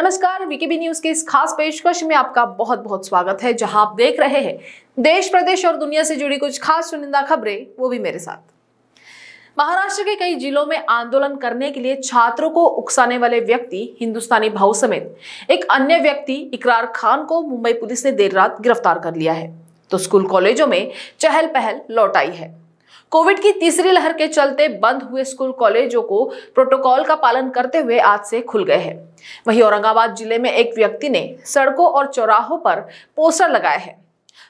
नमस्कार, विकीबी न्यूज़ के इस खास पेशकश में आपका बहुत बहुत स्वागत है, जहां आप देख रहे हैं देश, प्रदेश और दुनिया से जुड़ी कुछ खास चुनिंदा खबरें, वो भी मेरे साथ। महाराष्ट्र के कई जिलों में आंदोलन करने के लिए छात्रों को उकसाने वाले व्यक्ति हिंदुस्तानी भाऊ समेत एक अन्य व्यक्ति इकरार खान को मुंबई पुलिस ने देर रात गिरफ्तार कर लिया है, तो स्कूल कॉलेजों में चहल पहल लौट आई है। कोविड की तीसरी लहर के चलते बंद हुए स्कूल कॉलेजों को प्रोटोकॉल का पालन करते हुए आज से खुल गए हैं। वहीं औरंगाबाद जिले में एक व्यक्ति ने सड़कों और चौराहों पर पोस्टर लगाया है।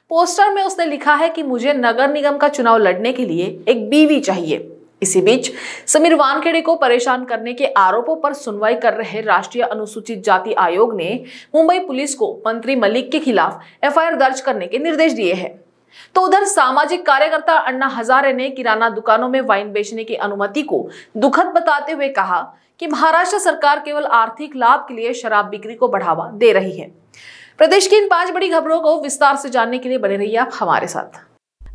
पोस्टर में उसने लिखा है कि मुझे नगर निगम का चुनाव लड़ने के लिए एक बीवी चाहिए। इसी बीच समीर वानखेड़े को परेशान करने के आरोपों पर सुनवाई कर रहे राष्ट्रीय अनुसूचित जाति आयोग ने मुंबई पुलिस को मंत्री मलिक के खिलाफ एफआईआर दर्ज करने के निर्देश दिए हैं। तो उधर सामाजिक कार्यकर्ता अन्ना हजारे ने किराना दुकानों में वाइन बेचने की अनुमति को दुखद बताते हुए कहा कि महाराष्ट्र सरकार केवल आर्थिक लाभ के लिए शराब बिक्री को बढ़ावा दे रही है। प्रदेश की इन 5 बड़ी खबरों को विस्तार से जानने के लिए बने रहिए आप हमारे साथ।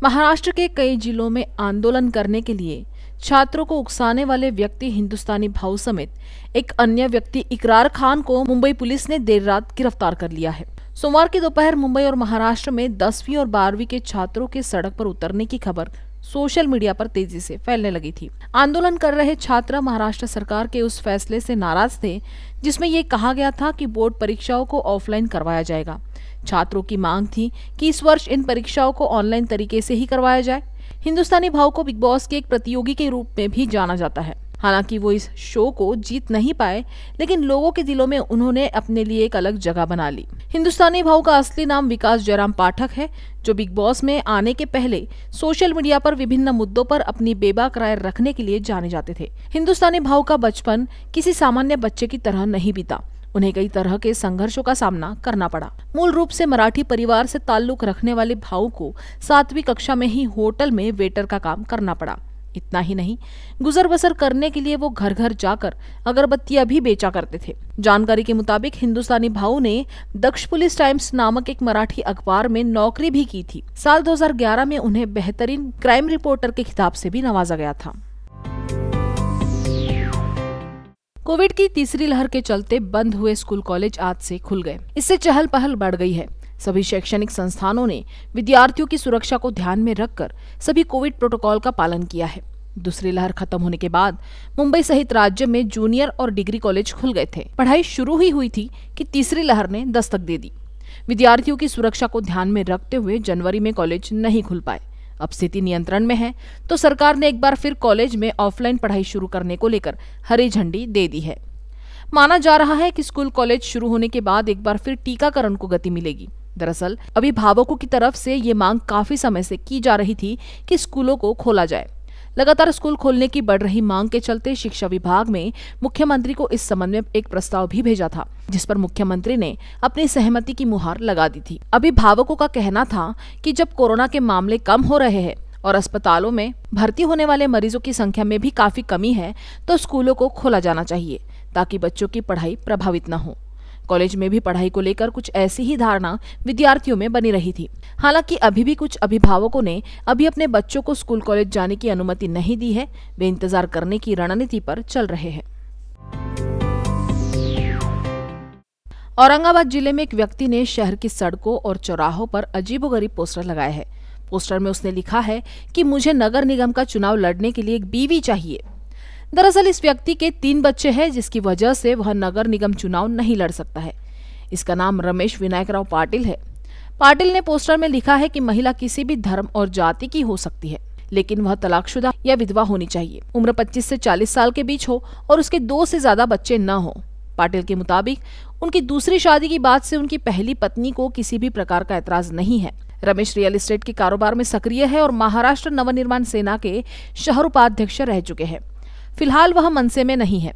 महाराष्ट्र के कई जिलों में आंदोलन करने के लिए छात्रों को उकसाने वाले व्यक्ति हिंदुस्तानी भाऊ समेत एक अन्य व्यक्ति इकरार खान को मुंबई पुलिस ने देर रात गिरफ्तार कर लिया है। सोमवार की दोपहर मुंबई और महाराष्ट्र में 10वीं और 12वीं के छात्रों के सड़क पर उतरने की खबर सोशल मीडिया पर तेजी से फैलने लगी थी। आंदोलन कर रहे छात्र महाराष्ट्र सरकार के उस फैसले से नाराज थे जिसमें ये कहा गया था कि बोर्ड परीक्षाओं को ऑफलाइन करवाया जाएगा। छात्रों की मांग थी कि इस वर्ष इन परीक्षाओं को ऑनलाइन तरीके से ही करवाया जाए। हिंदुस्तानी भाऊ को बिग बॉस के एक प्रतियोगी के रूप में भी जाना जाता है। हालांकि वो इस शो को जीत नहीं पाए, लेकिन लोगों के दिलों में उन्होंने अपने लिए एक अलग जगह बना ली। हिंदुस्तानी भाऊ का असली नाम विकास जयराम पाठक है, जो बिग बॉस में आने के पहले सोशल मीडिया पर विभिन्न मुद्दों पर अपनी बेबाक राय रखने के लिए जाने जाते थे। हिंदुस्तानी भाऊ का बचपन किसी सामान्य बच्चे की तरह नहीं बीता, उन्हें कई तरह के संघर्षों का सामना करना पड़ा। मूल रूप से मराठी परिवार से ताल्लुक रखने वाले भाऊ को 7वीं कक्षा में ही होटल में वेटर का काम करना पड़ा। इतना ही नहीं, गुजर बसर करने के लिए वो घर घर जाकर अगरबत्तियां भी बेचा करते थे। जानकारी के मुताबिक हिंदुस्तानी भाऊ ने दक्ष पुलिस टाइम्स नामक एक मराठी अखबार में नौकरी भी की थी। साल 2011 में उन्हें बेहतरीन क्राइम रिपोर्टर के खिताब से भी नवाजा गया था। कोविड की तीसरी लहर के चलते बंद हुए स्कूल कॉलेज आज से खुल गए। इससे चहल पहल बढ़ गई है। सभी शैक्षणिक संस्थानों ने विद्यार्थियों की सुरक्षा को ध्यान में रखकर सभी कोविड प्रोटोकॉल का पालन किया है। दूसरी लहर खत्म होने के बाद मुंबई सहित राज्य में जूनियर और डिग्री कॉलेज खुल गए थे। पढ़ाई शुरू ही हुई थी कि तीसरी लहर ने दस्तक दे दी। विद्यार्थियों की सुरक्षा को ध्यान में रखते हुए जनवरी में कॉलेज नहीं खुल पाए। अब स्थिति नियंत्रण में है, तो सरकार ने एक बार फिर कॉलेज में ऑफलाइन पढ़ाई शुरू करने को लेकर हरी झंडी दे दी है। माना जा रहा है कि स्कूल कॉलेज शुरू होने के बाद एक बार फिर टीकाकरण को गति मिलेगी। दरअसल अभिभावकों की तरफ से ये मांग काफी समय से की जा रही थी कि स्कूलों को खोला जाए। लगातार स्कूल खोलने की बढ़ रही मांग के चलते शिक्षा विभाग में मुख्यमंत्री को इस संबंध में एक प्रस्ताव भी भेजा था, जिस पर मुख्यमंत्री ने अपनी सहमति की मुहर लगा दी थी। अभिभावकों का कहना था कि जब कोरोना के मामले कम हो रहे हैं और अस्पतालों में भर्ती होने वाले मरीजों की संख्या में भी काफी कमी है, तो स्कूलों को खोला जाना चाहिए ताकि बच्चों की पढ़ाई प्रभावित न हो। कॉलेज में भी पढ़ाई को लेकर कुछ ऐसी ही धारणा विद्यार्थियों में बनी रही थी। हालांकि अभी भी कुछ अभिभावकों ने अभी अपने बच्चों को स्कूल कॉलेज जाने की अनुमति नहीं दी है। वे इंतजार करने की रणनीति पर चल रहे हैं। औरंगाबाद जिले में एक व्यक्ति ने शहर की सड़कों और चौराहों पर अजीबोगरीब पोस्टर लगाए हैं। पोस्टर में उसने लिखा है कि मुझे नगर निगम का चुनाव लड़ने के लिए एक बीवी चाहिए। दरअसल इस व्यक्ति के 3 बच्चे हैं, जिसकी वजह से वह नगर निगम चुनाव नहीं लड़ सकता है। इसका नाम रमेश विनायकराव पाटिल है। पाटिल ने पोस्टर में लिखा है कि महिला किसी भी धर्म और जाति की हो सकती है, लेकिन वह तलाकशुदा या विधवा होनी चाहिए, उम्र 25 से 40 साल के बीच हो और उसके 2 से ज्यादा बच्चे न हो। पाटिल के मुताबिक उनकी दूसरी शादी की बात से उनकी पहली पत्नी को किसी भी प्रकार का ऐतराज नहीं है। रमेश रियल एस्टेट के कारोबार में सक्रिय है और महाराष्ट्र नवनिर्माण सेना के शहर उपाध्यक्ष रह चुके हैं। फिलहाल वह मनसे में नहीं है।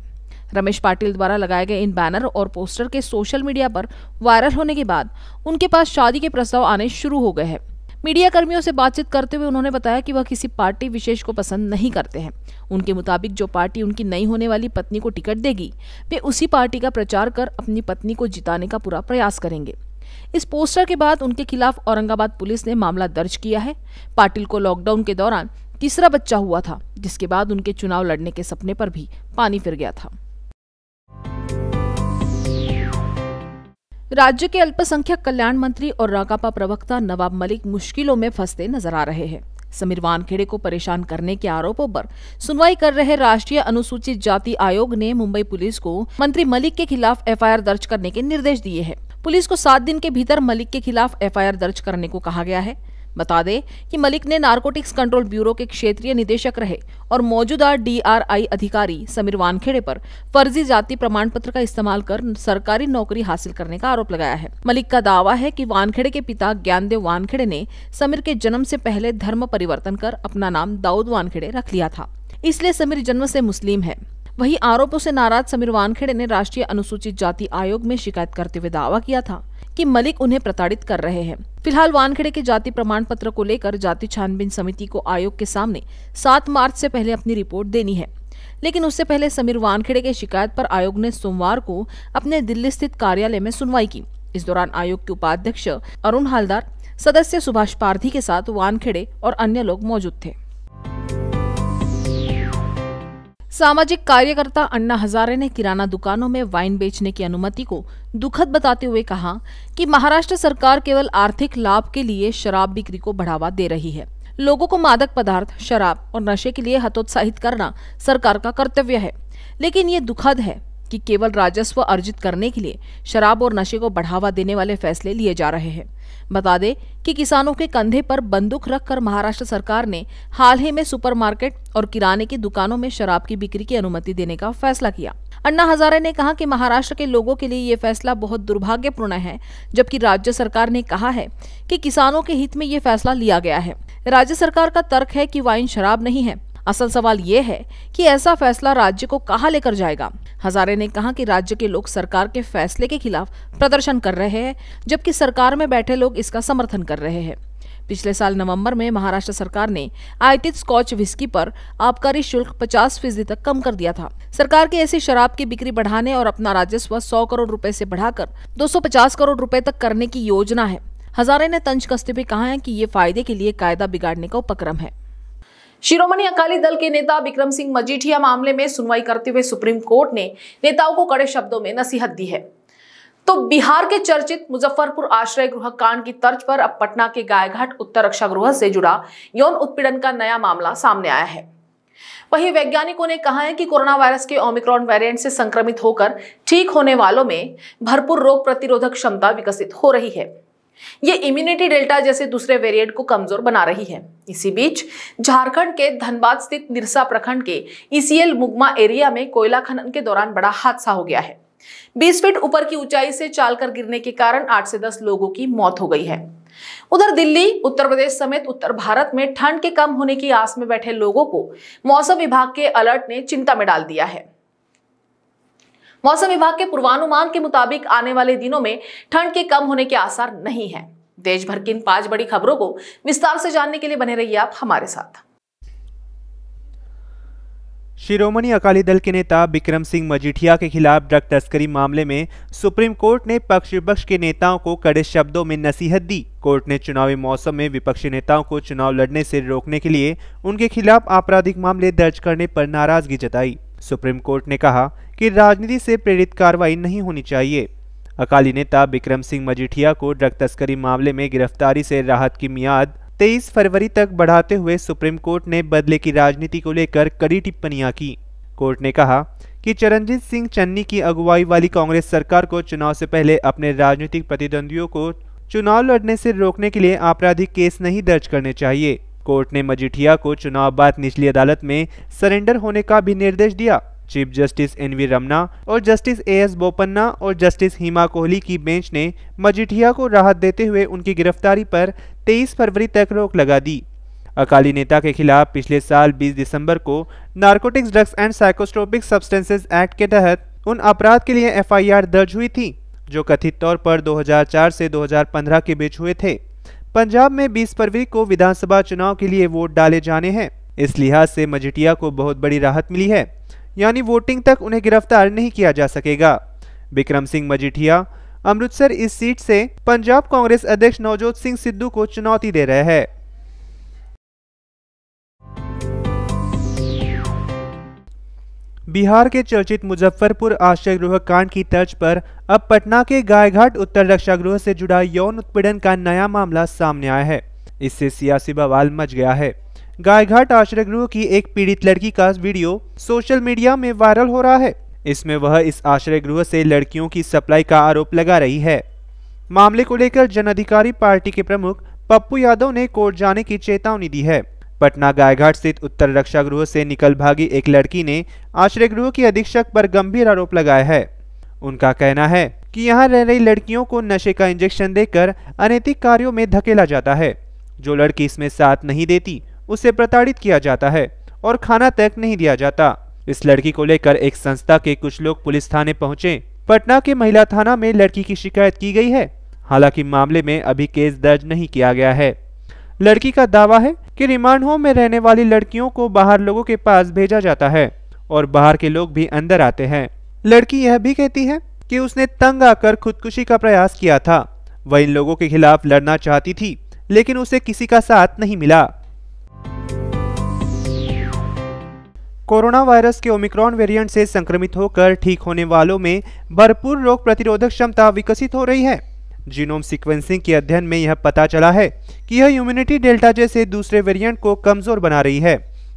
रमेश पाटिल द्वारा लगाए गए इन बैनर और पोस्टर के सोशल मीडिया पर वायरल होने के बाद उनके पास शादी के प्रस्ताव आने शुरू हो गए हैं। मीडिया कर्मियों से बातचीत करते हुए उन्होंने बताया कि वह किसी पार्टी विशेष को पसंद नहीं करते हैं। उनके मुताबिक जो पार्टी उनकी नई होने वाली पत्नी को टिकट देगी, वे उसी पार्टी का प्रचार कर अपनी पत्नी को जिताने का पूरा प्रयास करेंगे। इस पोस्टर के बाद उनके खिलाफ औरंगाबाद पुलिस ने मामला दर्ज किया है। पाटिल को लॉकडाउन के दौरान तीसरा बच्चा हुआ था, जिसके बाद उनके चुनाव लड़ने के सपने पर भी पानी फिर गया था। राज्य के अल्पसंख्यक कल्याण मंत्री और राकापा प्रवक्ता नवाब मलिक मुश्किलों में फंसते नजर आ रहे हैं। समीर वानखेड़े को परेशान करने के आरोपों पर सुनवाई कर रहे राष्ट्रीय अनुसूचित जाति आयोग ने मुंबई पुलिस को मंत्री मलिक के खिलाफ एफआईआर दर्ज करने के निर्देश दिए हैं। पुलिस को 7 दिन के भीतर मलिक के खिलाफ एफआईआर दर्ज करने को कहा गया है। बता दें कि मलिक ने नारकोटिक्स कंट्रोल ब्यूरो के क्षेत्रीय निदेशक रहे और मौजूदा DRI अधिकारी समीर वानखेड़े पर फर्जी जाति प्रमाण पत्र का इस्तेमाल कर सरकारी नौकरी हासिल करने का आरोप लगाया है। मलिक का दावा है कि वानखेड़े के पिता ज्ञानदेव वानखेड़े ने समीर के जन्म से पहले धर्म परिवर्तन कर अपना नाम दाऊद वानखेड़े रख लिया था, इसलिए समीर जन्म से मुस्लिम है। वहीं आरोपों से नाराज समीर वानखेड़े ने राष्ट्रीय अनुसूचित जाति आयोग में शिकायत करते हुए दावा किया था कि मलिक उन्हें प्रताड़ित कर रहे हैं। फिलहाल वानखेड़े के जाति प्रमाण पत्र को लेकर जाति छानबीन समिति को आयोग के सामने 7 मार्च से पहले अपनी रिपोर्ट देनी है, लेकिन उससे पहले समीर वानखेड़े की शिकायत पर आयोग ने सोमवार को अपने दिल्ली स्थित कार्यालय में सुनवाई की। इस दौरान आयोग के उपाध्यक्ष अरुण हालदार, सदस्य सुभाष पारधी के साथ वानखेड़े और अन्य लोग मौजूद थे। सामाजिक कार्यकर्ता अन्ना हजारे ने किराना दुकानों में वाइन बेचने की अनुमति को दुखद बताते हुए कहा कि महाराष्ट्र सरकार केवल आर्थिक लाभ के लिए शराब बिक्री को बढ़ावा दे रही है। लोगों को मादक पदार्थ, शराब और नशे के लिए हतोत्साहित करना सरकार का कर्तव्य है, लेकिन ये दुखद है कि केवल राजस्व अर्जित करने के लिए शराब और नशे को बढ़ावा देने वाले फैसले लिए जा रहे हैं। बता दें कि किसानों के कंधे पर बंदूक रखकर महाराष्ट्र सरकार ने हाल ही में सुपरमार्केट और किराने की दुकानों में शराब की बिक्री की अनुमति देने का फैसला किया। अन्ना हजारे ने कहा कि महाराष्ट्र के लोगों के लिए ये फैसला बहुत दुर्भाग्यपूर्ण है, जबकि राज्य सरकार ने कहा है कि किसानों के हित में ये फैसला लिया गया है। राज्य सरकार का तर्क है कि वाइन शराब नहीं है। असल सवाल ये है कि ऐसा फैसला राज्य को कहां लेकर जाएगा। हजारे ने कहा कि राज्य के लोग सरकार के फैसले के खिलाफ प्रदर्शन कर रहे हैं, जबकि सरकार में बैठे लोग इसका समर्थन कर रहे हैं। पिछले साल नवंबर में महाराष्ट्र सरकार ने आयातित स्कॉच विस्की पर आबकारी शुल्क 50% तक कम कर दिया था। सरकार की ऐसी शराब की बिक्री बढ़ाने और अपना राजस्व 100 करोड़ रुपए से बढ़ाकर 250 करोड़ रुपए तक करने की योजना है। हजारे ने तंज कसते हुए कहा है कि ये फायदे के लिए कायदा बिगाड़ने का उपक्रम है। शिरोमणि अकाली दल के नेता बिक्रम सिंह मजीठिया मामले में सुनवाई करते हुए सुप्रीम कोर्ट ने नेताओं को कड़े शब्दों में नसीहत दी है। तो बिहार के चर्चित मुजफ्फरपुर आश्रय गृह कांड की तर्ज पर अब पटना के गायघाट उत्तर रक्षा गृह से जुड़ा यौन उत्पीड़न का नया मामला सामने आया है। वहीं वैज्ञानिकों ने कहा है कि कोरोना वायरस के ओमिक्रॉन वेरिएंट से संक्रमित होकर ठीक होने वालों में भरपूर रोग प्रतिरोधक क्षमता विकसित हो रही है। ये इम्यूनिटी डेल्टा जैसे दूसरे वेरिएंट को कमजोर बना रही है। इसी बीच झारखंड के धनबाद स्थित निरसा प्रखंड के ECL मुगमा एरिया में कोयला खनन के दौरान बड़ा हादसा हो गया है। 20 फीट ऊपर की ऊंचाई से चालकर गिरने के कारण 8 से 10 लोगों की मौत हो गई है। उधर दिल्ली, उत्तर प्रदेश समेत उत्तर भारत में ठंड के कम होने की आस में बैठे लोगों को मौसम विभाग के अलर्ट ने चिंता में डाल दिया है। मौसम विभाग के पूर्वानुमान के मुताबिक आने वाले दिनों में ठंड के कम होने के आसार नहीं है। देश भर की इन 5 बड़ी खबरों को विस्तार से जानने के लिए बने रहिए आप हमारे साथ। शिरोमणि अकाली दल के नेता बिक्रम सिंह मजीठिया के खिलाफ ड्रग तस्करी मामले में सुप्रीम कोर्ट ने पक्ष विपक्ष के नेताओं को कड़े शब्दों में नसीहत दी। कोर्ट ने चुनावी मौसम में विपक्षी नेताओं को चुनाव लड़ने से रोकने के लिए उनके खिलाफ आपराधिक मामले दर्ज करने पर नाराजगी जताई। सुप्रीम कोर्ट ने कहा कि राजनीति से प्रेरित कार्रवाई नहीं होनी चाहिए। अकाली नेता बिक्रम सिंह मजीठिया को ड्रग तस्करी मामले में गिरफ्तारी से राहत की मियाद 23 फरवरी तक बढ़ाते हुए सुप्रीम कोर्ट ने बदले की राजनीति को लेकर कड़ी टिप्पणियां की। कोर्ट ने कहा कि चरणजीत सिंह चन्नी की अगुवाई वाली कांग्रेस सरकार को चुनाव से पहले अपने राजनीतिक प्रतिद्वंदियों को चुनाव लड़ने से रोकने के लिए आपराधिक केस नहीं दर्ज करने चाहिए। कोर्ट ने मजीठिया को चुनाव बाद निचली अदालत में सरेंडर होने का भी निर्देश दिया। चीफ जस्टिस NV रमना और जस्टिस AS बोपन्ना और जस्टिस हिमा कोहली की बेंच ने मजीठिया को राहत देते हुए उनकी गिरफ्तारी पर 23 फरवरी तक रोक लगा दी। अकाली नेता के खिलाफ पिछले साल 20 दिसंबर को narcotics drugs and psychotropic substances act के तहत उन अपराध के लिए FIR दर्ज हुई थी जो कथित तौर पर 2004 से 2015 के बीच हुए थे। पंजाब में 20 फरवरी को विधानसभा चुनाव के लिए वोट डाले जाने हैं, इस लिहाज से मजीठिया को बहुत बड़ी राहत मिली है, यानी वोटिंग तक उन्हें गिरफ्तार नहीं किया जा सकेगा। बिक्रम सिंह मजीठिया अमृतसर इस सीट से पंजाब कांग्रेस अध्यक्ष नवजोत सिंह सिद्धू को चुनौती दे रहे हैं। बिहार के चर्चित मुजफ्फरपुर आश्रय गृह कांड की तर्ज पर अब पटना के गायघाट उत्तर रक्षा गृह से जुड़ा यौन उत्पीड़न का नया मामला सामने आया है। इससे सियासी बवाल मच गया है। गायघाट आश्रय गृह की एक पीड़ित लड़की का वीडियो सोशल मीडिया में वायरल हो रहा है। इसमें वह इस आश्रय गृह से लड़कियों की सप्लाई का आरोप लगा रही है। मामले को लेकर जन अधिकारी पार्टी के प्रमुख पप्पू यादव ने कोर्ट जाने की चेतावनी दी है। पटना गायघाट स्थित उत्तर रक्षा गृह से निकल भागी एक लड़की ने आश्रय गृह की अधीक्षक पर गंभीर आरोप लगाया है। उनका कहना है कि यहाँ रह रही लड़कियों को नशे का इंजेक्शन देकर अनैतिक कार्यों में धकेला जाता है। जो लड़की इसमें साथ नहीं देती उसे प्रताड़ित किया जाता है और खाना तक नहीं दिया जाता। इस लड़की को लेकर एक संस्था के कुछ लोग पुलिस थाने पहुँचे। पटना के महिला थाना में लड़की की शिकायत की गई है। हालांकि मामले में अभी केस दर्ज नहीं किया गया है। लड़की का दावा है कि रिमांड होम में रहने वाली लड़कियों को बाहर लोगों के पास भेजा जाता है और बाहर के लोग भी अंदर आते हैं। लड़की यह भी कहती है कि उसने तंग आकर खुदकुशी का प्रयास किया था। वह इन लोगों के खिलाफ लड़ना चाहती थी लेकिन उसे किसी का साथ नहीं मिला। कोरोना वायरस के ओमिक्रॉन वेरिएंट से संक्रमित होकर ठीक होने वालों में भरपूर रोग प्रतिरोधक क्षमता विकसित हो रही है। जीनोम सीक्वेंसिंग के अध्ययन में यह पता चला है कि यह इम्यूनिटी डेल्टा जैसे दूसरे वेरिएंट को कमजोर बना रही है।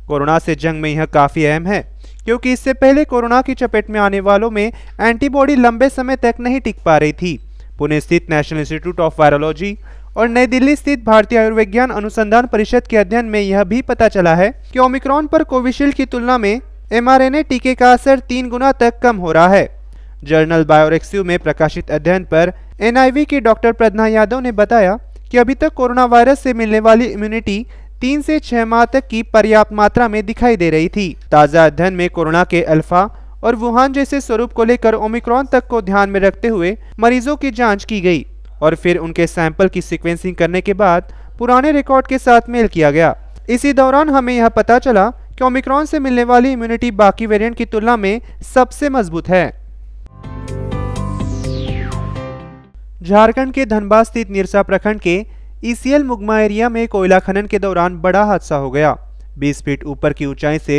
कोरोना से जंग में यह काफ़ी अहम है क्योंकि इससे पहले कोरोना की चपेट में आने वालों में एंटीबॉडी लंबे समय तक नहीं टिक पा रही थी। पुणे स्थित नेशनल इंस्टीट्यूट ऑफ वायरोलॉजी और नई दिल्ली स्थित भारतीय आयुर्विज्ञान अनुसंधान परिषद के अध्ययन में यह भी पता चला है कि ओमिक्रॉन पर कोविशील्ड की तुलना में mRNA टीके का असर 3 गुना तक कम हो रहा है। जर्नल बायोरेक्सियो में प्रकाशित अध्ययन पर NIV के डॉक्टर प्रधान यादव ने बताया कि अभी तक कोरोना वायरस से मिलने वाली इम्यूनिटी 3 से 6 माह तक की पर्याप्त मात्रा में दिखाई दे रही थी। ताज़ा अध्ययन में कोरोना के अल्फा और वुहान जैसे स्वरूप को लेकर ओमिक्रॉन तक को ध्यान में रखते हुए मरीजों की जांच की गई और फिर उनके सैंपल की सीक्वेंसिंग करने के बाद पुराने रिकॉर्ड के साथ मेल किया गया। इसी दौरान हमें यह पता चला कि ओमिक्रॉन से मिलने वाली इम्यूनिटी बाकी वेरिएंट की तुलना में सबसे मजबूत है। झारखंड के धनबाद स्थित निरसा प्रखंड के ECL मुगमा एरिया में कोयला खनन के दौरान बड़ा हादसा हो गया। 20 फीट ऊपर की ऊंचाई से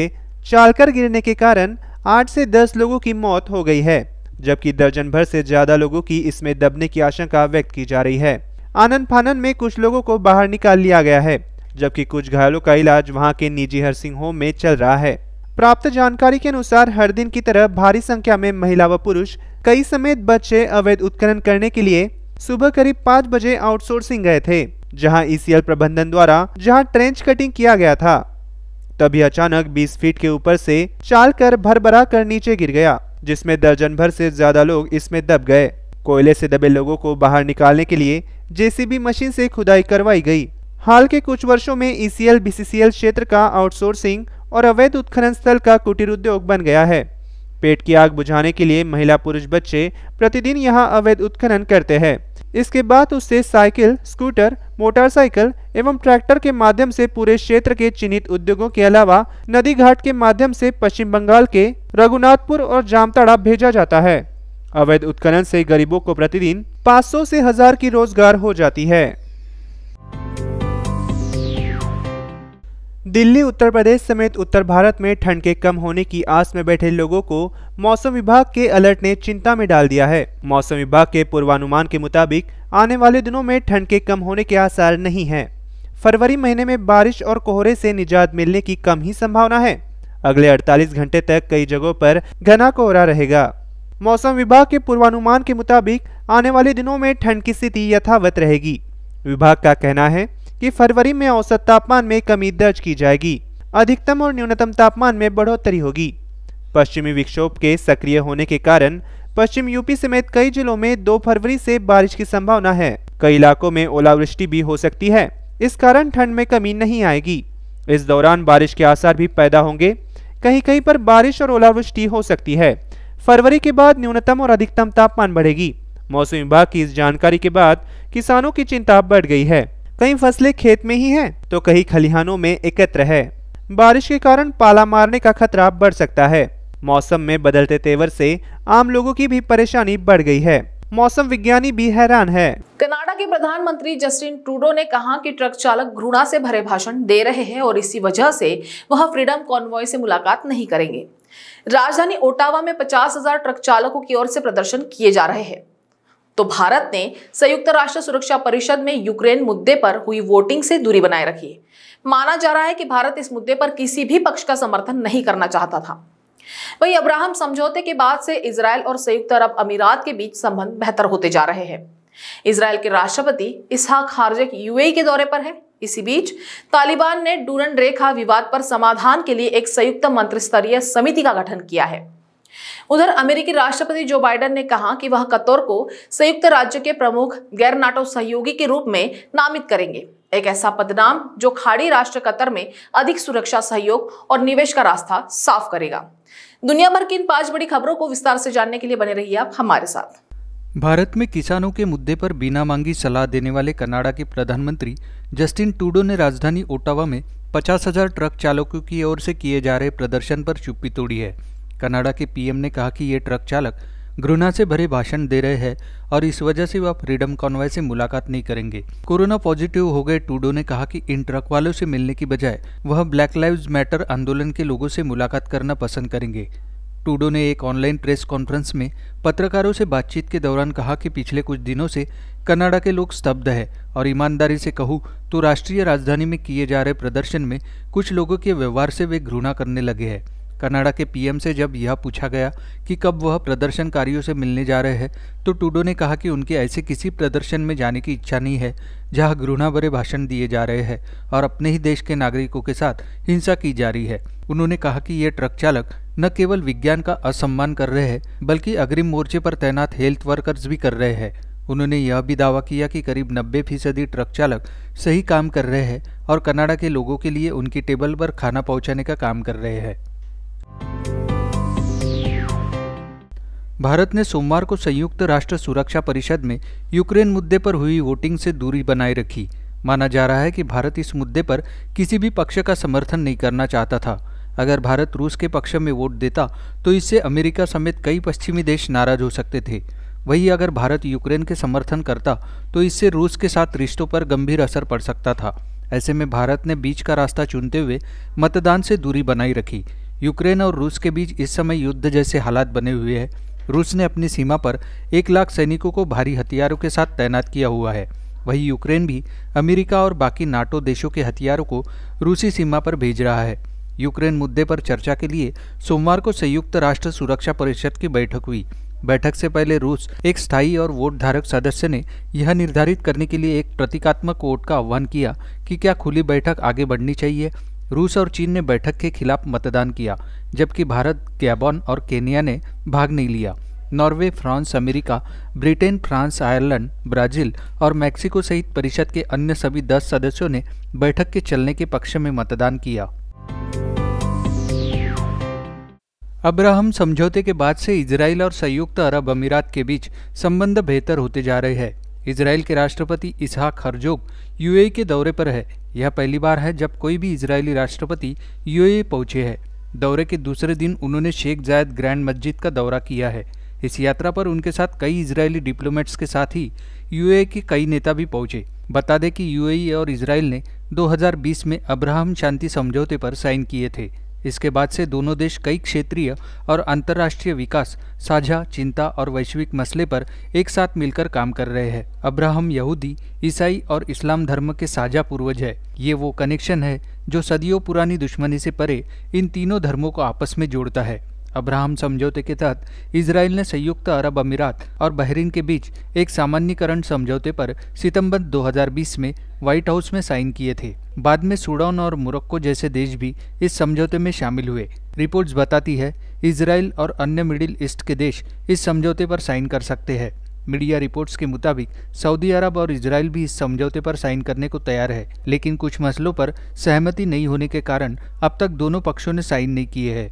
चालकर गिरने के कारण 8 से 10 लोगों की मौत हो गई है जबकि दर्जन भर से ज्यादा लोगों की इसमें दबने की आशंका व्यक्त की जा रही है। आनन फानन में कुछ लोगों को बाहर निकाल लिया गया है जबकि कुछ घायलों का इलाज वहाँ के निजी नर्सिंग होम में चल रहा है। प्राप्त जानकारी के अनुसार हर दिन की तरह भारी संख्या में महिला व पुरुष कई समेत बच्चे अवैध उत्खनन करने के लिए सुबह करीब 5 बजे आउटसोर्सिंग गए थे जहां ECL प्रबंधन द्वारा ट्रेंच कटिंग किया गया था। तभी अचानक 20 फीट के ऊपर से चाल कर भरभरा कर नीचे गिर गया जिसमें दर्जन भर से ज्यादा लोग इसमें दब गए। कोयले से दबे लोगों को बाहर निकालने के लिए JCB मशीन से खुदाई करवाई गई। हाल के कुछ वर्षों में ECL BCCL क्षेत्र का आउटसोर्सिंग और अवैध उत्खनन स्थल का कुटीर उद्योग बन गया है। पेट की आग बुझाने के लिए महिला पुरुष बच्चे प्रतिदिन यहाँ अवैध उत्खनन करते हैं। इसके बाद उससे साइकिल, स्कूटर, मोटरसाइकिल एवं ट्रैक्टर के माध्यम से पूरे क्षेत्र के चिन्हित उद्योगों के अलावा नदी घाट के माध्यम से पश्चिम बंगाल के रघुनाथपुर और जामताड़ा भेजा जाता है। अवैध उत्खनन से गरीबों को प्रतिदिन 500 से 1000 की रोजगार हो जाती है। दिल्ली, उत्तर प्रदेश समेत उत्तर भारत में ठंड के कम होने की आस में बैठे लोगों को मौसम विभाग के अलर्ट ने चिंता में डाल दिया है। मौसम विभाग के पूर्वानुमान के मुताबिक आने वाले दिनों में ठंड के कम होने के आसार नहीं हैं। फरवरी महीने में बारिश और कोहरे से निजात मिलने की कम ही संभावना है। अगले 48 घंटे तक कई जगहों पर घना कोहरा रहेगा। मौसम विभाग के पूर्वानुमान के मुताबिक आने वाले दिनों में ठंड की स्थिति यथावत रहेगी। विभाग का कहना है कि फरवरी में औसत तापमान में कमी दर्ज की जाएगी। अधिकतम और न्यूनतम तापमान में बढ़ोतरी होगी। पश्चिमी विक्षोभ के सक्रिय होने के कारण पश्चिम यूपी समेत कई जिलों में 2 फरवरी से बारिश की संभावना है। कई इलाकों में ओलावृष्टि भी हो सकती है। इस कारण ठंड में कमी नहीं आएगी। इस दौरान बारिश के आसार भी पैदा होंगे। कहीं कहीं पर बारिश और ओलावृष्टि हो सकती है। फरवरी के बाद न्यूनतम और अधिकतम तापमान बढ़ेगी। मौसम विभाग की इस जानकारी के बाद किसानों की चिंता बढ़ गई है। कई फसलें खेत में ही हैं, तो कई खलिहानों में एकत्र है। बारिश के कारण पाला मारने का खतरा बढ़ सकता है। मौसम में बदलते तेवर से आम लोगों की भी परेशानी बढ़ गई है। मौसम विज्ञानी भी हैरान है। कनाडा के प्रधानमंत्री जस्टिन ट्रूडो ने कहा कि ट्रक चालक घृणा से भरे भाषण दे रहे हैं और इसी वजह से वह फ्रीडम कॉन्वॉय से मुलाकात नहीं करेंगे। राजधानी ओटावा में 50,000 ट्रक चालकों की ओर से प्रदर्शन किए जा रहे हैं। तो भारत ने संयुक्त राष्ट्र सुरक्षा परिषद में यूक्रेन मुद्दे पर हुई वोटिंग से दूरी बनाए रखी है। माना जा रहा है कि भारत इस मुद्दे पर किसी भी पक्ष का समर्थन नहीं करना चाहता था। वहीं अब्राहम समझौते के बाद से इजरायल और संयुक्त अरब अमीरात के बीच संबंध बेहतर होते जा रहे हैं। इजरायल के राष्ट्रपति इसहाक हर्जोग यूएई के दौरे पर है। इसी बीच तालिबान ने डूरन रेखा विवाद पर समाधान के लिए एक संयुक्त मंत्रिस्तरीय समिति का गठन किया है। उधर अमेरिकी राष्ट्रपति जो बाइडन ने कहा कि वह कतर को संयुक्त राज्य के प्रमुख गैर नाटो सहयोगी के रूप में नामित करेंगे, एक ऐसा पदनाम जो खाड़ी राष्ट्र कतर में अधिक सुरक्षा सहयोग और निवेश का रास्ता साफ करेगा। दुनिया भर की इन 5 बड़ी खबरों को विस्तार से जानने के लिए बने रहिए आप हमारे साथ। भारत में किसानों के मुद्दे पर बिना मांगी सलाह देने वाले कनाडा के प्रधानमंत्री जस्टिन ट्रूडो ने राजधानी ओटावा में 50,000 ट्रक चालकों की ओर से किए जा रहे प्रदर्शन पर चुप्पी तोड़ी है। कनाडा के पीएम ने कहा कि ये ट्रक चालक घृणा से भरे भाषण दे रहे हैं और इस वजह से वह फ्रीडम कॉन्वॉय से मुलाकात नहीं करेंगे। कोरोना पॉजिटिव हो गए ट्रूडो ने कहा कि इन ट्रक वालों से मिलने की बजाय वह ब्लैक लाइव्स मैटर आंदोलन के लोगों से मुलाकात करना पसंद करेंगे। ट्रूडो ने एक ऑनलाइन प्रेस कॉन्फ्रेंस में पत्रकारों से बातचीत के दौरान कहा कि पिछले कुछ दिनों से कनाडा के लोग स्तब्ध है और ईमानदारी से कहूँ तो राष्ट्रीय राजधानी में किए जा रहे प्रदर्शन में कुछ लोगों के व्यवहार से वे घृणा करने लगे हैं। कनाडा के पीएम से जब यह पूछा गया कि कब वह प्रदर्शनकारियों से मिलने जा रहे हैं तो ट्रूडो ने कहा कि उनके ऐसे किसी प्रदर्शन में जाने की इच्छा नहीं है जहां घृणा भरे भाषण दिए जा रहे हैं और अपने ही देश के नागरिकों के साथ हिंसा की जा रही है। उन्होंने कहा कि ये ट्रक चालक न केवल विज्ञान का असम्मान कर रहे हैं बल्कि अग्रिम मोर्चे पर तैनात हेल्थ वर्कर्स भी कर रहे हैं। उन्होंने यह भी दावा किया कि करीब 90% ट्रक चालक सही काम कर रहे हैं और कनाडा के लोगों के लिए उनकी टेबल पर खाना पहुँचाने का काम कर रहे हैं। भारत ने सोमवार को संयुक्त राष्ट्र सुरक्षा परिषद में यूक्रेन मुद्दे पर हुई वोटिंग से दूरी बनाए रखी। माना जा रहा है कि भारत इस मुद्दे पर किसी भी पक्ष का समर्थन नहीं करना चाहता था। अगर भारत रूस के पक्ष में वोट देता तो इससे अमेरिका समेत कई पश्चिमी देश नाराज हो सकते थे। वहीं अगर भारत यूक्रेन के समर्थन करता तो इससे रूस के साथ रिश्तों पर गंभीर असर पड़ सकता था। ऐसे में भारत ने बीच का रास्ता चुनते हुए मतदान से दूरी बनाए रखी। यूक्रेन और रूस के बीच इस समय युद्ध जैसे हालात बने हुए हैं। रूस ने अपनी सीमा पर 1 लाख सैनिकों को भारी हथियारों के साथ तैनात किया हुआ है। वहीं यूक्रेन भी अमेरिका और बाकी नाटो देशों के हथियारों को रूसी सीमा पर भेज रहा है। यूक्रेन मुद्दे पर चर्चा के लिए सोमवार को संयुक्त राष्ट्र सुरक्षा परिषद की बैठक हुई। बैठक से पहले रूस एक स्थायी और वोट धारक सदस्य ने यह निर्धारित करने के लिए एक प्रतीकात्मक वोट का आह्वान किया कि क्या खुली बैठक आगे बढ़नी चाहिए। रूस और चीन ने बैठक के खिलाफ मतदान किया, जबकि भारत, गैबॉन और केन्या ने भाग नहीं लिया। Norway, France, America, Britain, France, Ireland, Brazil और मैक्सिको सहित परिषद के अन्य सभी 10 सदस्यों ने बैठक के चलने के पक्ष में मतदान किया। अब्राहम समझौते के बाद से इजराइल और संयुक्त अरब अमीरात के बीच संबंध बेहतर होते जा रहे हैं। इजराइल के राष्ट्रपति इसहाक हर्जोग यूएई के दौरे पर है। यह पहली बार है जब कोई भी इजरायली राष्ट्रपति यूएई पहुंचे हैं। दौरे के दूसरे दिन उन्होंने शेख जैद ग्रैंड मस्जिद का दौरा किया है। इस यात्रा पर उनके साथ कई इजरायली डिप्लोमेट्स के साथ ही यूएई के कई नेता भी पहुंचे। बता दें कि यूएई और इजराइल ने 2020 में अब्राहम शांति समझौते पर साइन किए थे। इसके बाद से दोनों देश कई क्षेत्रीय और अंतर्राष्ट्रीय विकास, साझा चिंता और वैश्विक मसले पर एक साथ मिलकर काम कर रहे हैं। अब्राहम यहूदी, ईसाई और इस्लाम धर्म के साझा पूर्वज है। ये वो कनेक्शन है जो सदियों पुरानी दुश्मनी से परे इन तीनों धर्मों को आपस में जोड़ता है। अब्राहम समझौते के तहत इजराइल ने संयुक्त अरब अमीरात और बहरीन के बीच एक सामान्यीकरण समझौते पर सितंबर 2020 में व्हाइट हाउस में साइन किए थे। बाद में सूडान और मोरक्को जैसे देश भी इस समझौते में शामिल हुए। रिपोर्ट्स बताती है इजराइल और अन्य मिडिल ईस्ट के देश इस समझौते पर साइन कर सकते हैं। मीडिया रिपोर्ट्स के मुताबिक सऊदी अरब और इजराइल भी इस समझौते पर साइन करने को तैयार है, लेकिन कुछ मसलों पर सहमति नहीं होने के कारण अब तक दोनों पक्षों ने साइन नहीं किए है।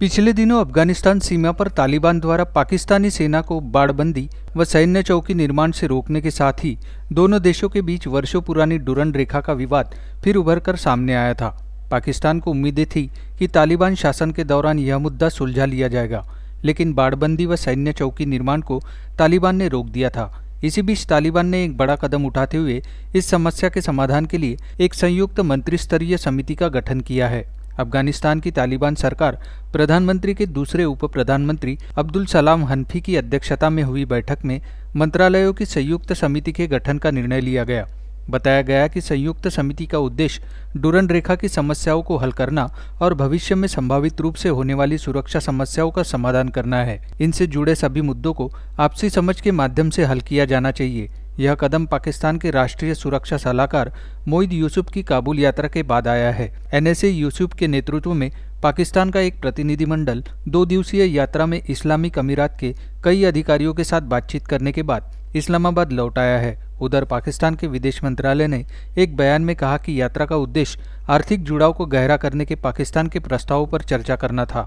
पिछले दिनों अफगानिस्तान सीमा पर तालिबान द्वारा पाकिस्तानी सेना को बाड़बंदी व सैन्य चौकी निर्माण से रोकने के साथ ही दोनों देशों के बीच वर्षों पुरानी डूरन रेखा का विवाद फिर उभर कर सामने आया था। पाकिस्तान को उम्मीदें थी कि तालिबान शासन के दौरान यह मुद्दा सुलझा लिया जाएगा, लेकिन बाड़बंदी व सैन्य चौकी निर्माण को तालिबान ने रोक दिया था। इसी बीच तालिबान ने एक बड़ा कदम उठाते हुए इस समस्या के समाधान के लिए एक संयुक्त मंत्रिस्तरीय समिति का गठन किया है। अफगानिस्तान की तालिबान सरकार प्रधानमंत्री के दूसरे उप प्रधानमंत्री अब्दुल सलाम हनफी की अध्यक्षता में हुई बैठक में मंत्रालयों की संयुक्त समिति के गठन का निर्णय लिया गया। बताया गया कि संयुक्त समिति का उद्देश्य डूरंड रेखा की समस्याओं को हल करना और भविष्य में संभावित रूप से होने वाली सुरक्षा समस्याओं का समाधान करना है। इनसे जुड़े सभी मुद्दों को आपसी समझ के माध्यम से हल किया जाना चाहिए। यह कदम पाकिस्तान के राष्ट्रीय सुरक्षा सलाहकार मोईद यूसुफ की काबुल यात्रा के बाद आया है। NSA यूसुफ के नेतृत्व में पाकिस्तान का एक प्रतिनिधिमंडल 2 दिवसीय यात्रा में इस्लामिक अमीरात के कई अधिकारियों के साथ बातचीत करने के बाद इस्लामाबाद लौट आया है। उधर पाकिस्तान के विदेश मंत्रालय ने एक बयान में कहा कि यात्रा का उद्देश्य आर्थिक जुड़ाव को गहरा करने के पाकिस्तान के प्रस्तावों पर चर्चा करना था।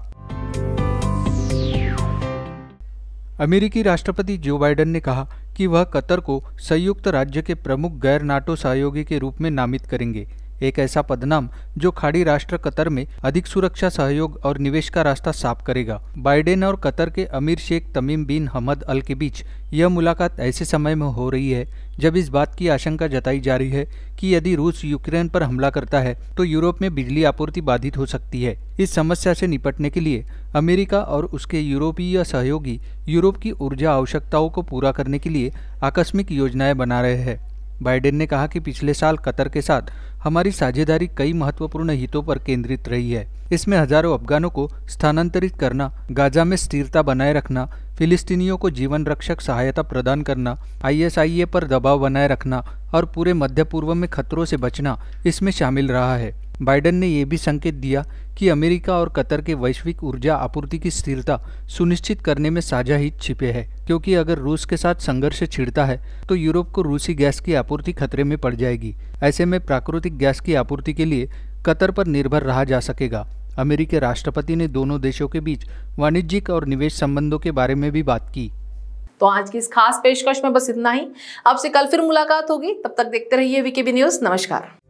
अमेरिकी राष्ट्रपति जो बाइडन ने कहा कि वह कतर को संयुक्त राज्य के प्रमुख गैर नाटो सहयोगी के रूप में नामित करेंगे, एक ऐसा पदनाम जो खाड़ी राष्ट्र कतर में अधिक सुरक्षा सहयोग और निवेश का रास्ता साफ करेगा। बाइडेन और कतर के अमीर शेख तमीम बिन हमद अल के बीच यह मुलाकात ऐसे समय में हो रही है जब इस बात की आशंका जताई जा रही है कि यदि रूस यूक्रेन पर हमला करता है तो यूरोप में बिजली आपूर्ति बाधित हो सकती है। इस समस्या से निपटने के लिए अमेरिका और उसके यूरोपीय सहयोगी यूरोप की ऊर्जा आवश्यकताओं को पूरा करने के लिए आकस्मिक योजनाएं बना रहे हैं। बाइडेन ने कहा कि पिछले साल कतर के साथ हमारी साझेदारी कई महत्वपूर्ण हितों पर केंद्रित रही है। इसमें हजारों अफगानों को स्थानांतरित करना, गाजा में स्थिरता बनाए रखना, फिलिस्तीनियों को जीवन रक्षक सहायता प्रदान करना, ISIA पर दबाव बनाए रखना और पूरे मध्य पूर्व में खतरों से बचना इसमें शामिल रहा है। बाइडेन ने यह भी संकेत दिया कि अमेरिका और कतर के वैश्विक ऊर्जा आपूर्ति की स्थिरता सुनिश्चित करने में साझा हित छिपे हैं, क्योंकि अगर रूस के साथ संघर्ष छिड़ता है तो यूरोप को रूसी गैस की आपूर्ति खतरे में पड़ जाएगी। ऐसे में प्राकृतिक गैस की आपूर्ति के लिए कतर पर निर्भर रहा जा सकेगा। अमेरिकी राष्ट्रपति ने दोनों देशों के बीच वाणिज्यिक और निवेश संबंधों के बारे में भी बात की। तो आज की इस खास पेशकश में बस इतना ही। आपसे कल फिर मुलाकात होगी, तब तक देखते रहिए विकीबी न्यूज़। नमस्कार।